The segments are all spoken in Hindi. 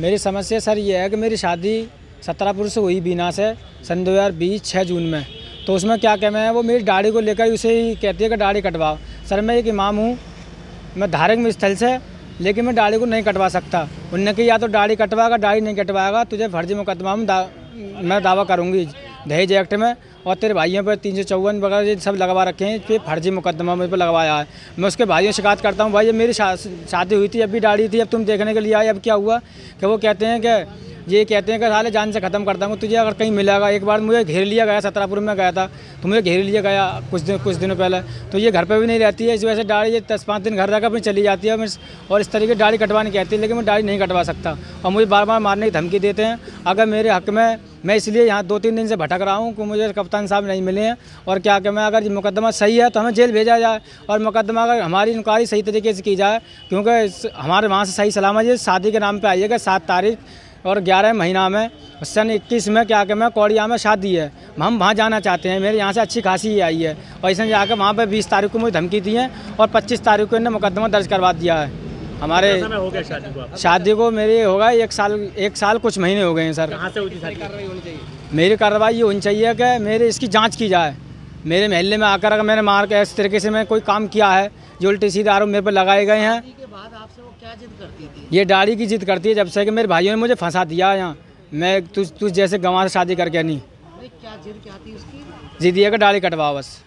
मेरी समस्या सर ये है कि मेरी शादी सतरापुर से हुई बीना से सन 2020 6 जून में। तो उसमें क्या कहना है, वो मेरी दाढ़ी को लेकर उसे ही कहती है कि दाढ़ी कटवाओ। सर मैं एक इमाम हूँ, मैं धार्मिक स्थल से, लेकिन मैं दाढ़ी को नहीं कटवा सकता। उनने कहा या तो दाढ़ी कटवाएगा, दाढ़ी नहीं कटवाएगा, तुझे फर्जी मुकदमा में मैं दावा करूँगी दहेज एक्ट में, और तेरे भाइयों पर 354 वगैरह ये सब लगवा रखे हैं। फिर फर्जी मुकदमा मुझ पर लगवाया है। मैं उसके भाइयों से शिकायत करता हूँ, भाई ये मेरी शादी हुई थी, अब भी दाढ़ी थी, अब तुम देखने के लिए आए, अब क्या हुआ कि वो कहते हैं कि ये कहते हैं कि साले जान से ख़त्म करता हूँ तुझे अगर कहीं मिलेगा। एक बार मुझे घेर लिया गया, सतरापुर में गया था तो मुझे घेर लिया गया कुछ दिनों पहले। तो ये घर पे भी नहीं रहती है, इस वजह से दाढ़ी ये 10-5 दिन घर रहकर अपनी चली जाती है और इस तरीके दाढ़ी कटवाने कहती है, लेकिन मैं दाढ़ी नहीं कटवा सकता। और मुझे बार बार मारने की धमकी देते हैं। अगर मेरे हक़ में मैं इसलिए यहाँ 2-3 दिन से भटक रहा हूँ कि मुझे कप्तान साहब नहीं मिले हैं। और क्या क्या मैं अगर मुकदमा सही है तो हमें जेल भेजा जाए, और मुकदमा अगर हमारी इंक्वायरी सही तरीके से की जाए, क्योंकि हमारे वहाँ से सही सलामत ये शादी के नाम पर आइएगा। 7 तारीख और 11 महीना में सन 21 में क्या क्या मैं कोड़िया में शादी है, हम वहाँ जाना चाहते हैं। मेरे यहाँ से अच्छी खासी ही आई है, और इसने जाकर वहाँ पर 20 तारीख को मुझे धमकी दी है और 25 तारीख को इन्होंने मुकदमा दर्ज करवा दिया है। हमारे शादी को मेरे होगा 1 साल कुछ महीने हो गए हैं सर। मेरी कार्रवाई ये होनी चाहिए कि मेरे इसकी जाँच की जाए। मेरे महल्ले में आकर अगर मैंने मार के इस तरीके से मैं कोई काम किया है, जो उल्टे सीधे आरोप मेरे पर लगाए गए हैं। आपसे वो क्या जिद करती थी? ये दाढ़ी की जिद करती है जब से कि मेरे भाइयों ने मुझे फंसा दिया यहाँ। मैं तुझ जैसे गंवार से शादी करके नहीं। क्या जिद क्या थी उसकी? जिद ये कि दाढ़ी कटवाओ, बस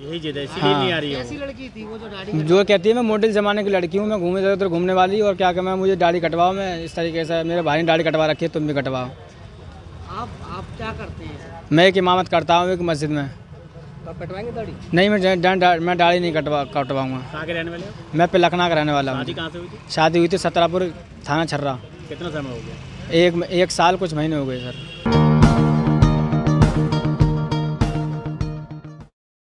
यही जिद है, इसीलिए नहीं आ रही है। कैसी लड़की थी वो जो दाढ़ी कटवाओ? जो कहती है मैं मॉडल जमाने की लड़की हूँ, मैं घूमे इधर उधर घूमने वाली, और क्या कहना मुझे दाढ़ी कटवाओ। मैं इस तरीके से मेरे भाई ने दाढ़ी कटवा रखी है, तुम भी कटवाओ। आप क्या करते हैं? मैं एक इमामत करता हूँ एक मस्जिद में। आप कटवाएंगे दाढ़ी? नहीं, मैं दाढ़ी नहीं कटवाऊंगा। कहाँ के रहने वाले हो? मैं पिलखना का रहने वाला हूँ। शादी कहाँ से हुई थी? शादी हुई थी सतरापुर थाना छर्रा। कितना समय हो गया? 1 साल कुछ महीने हो गए सर।